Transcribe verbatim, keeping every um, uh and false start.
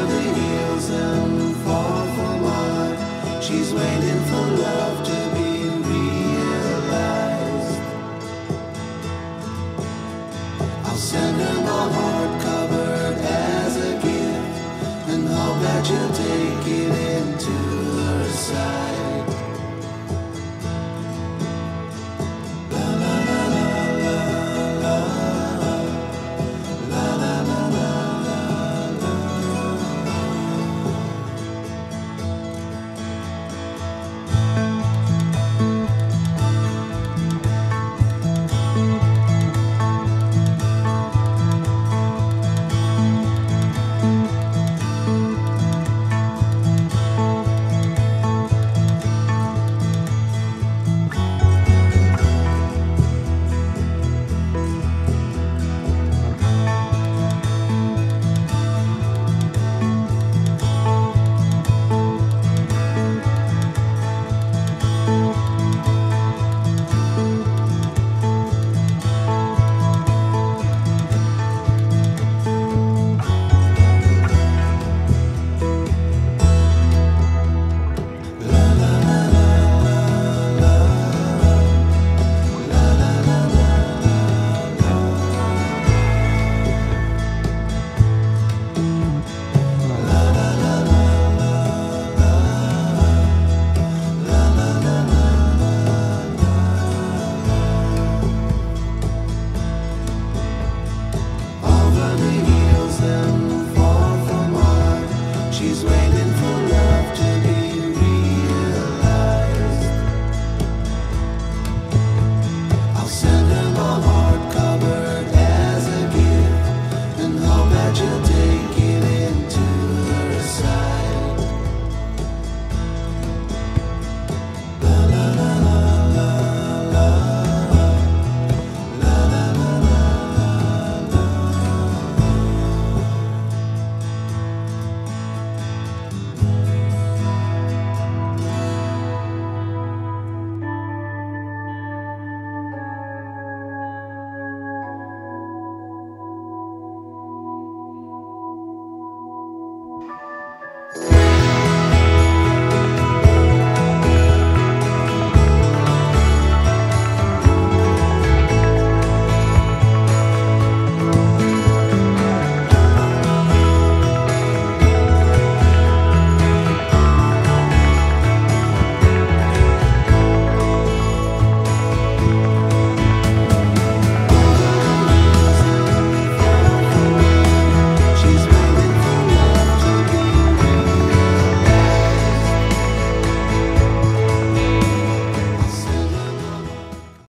over the hills and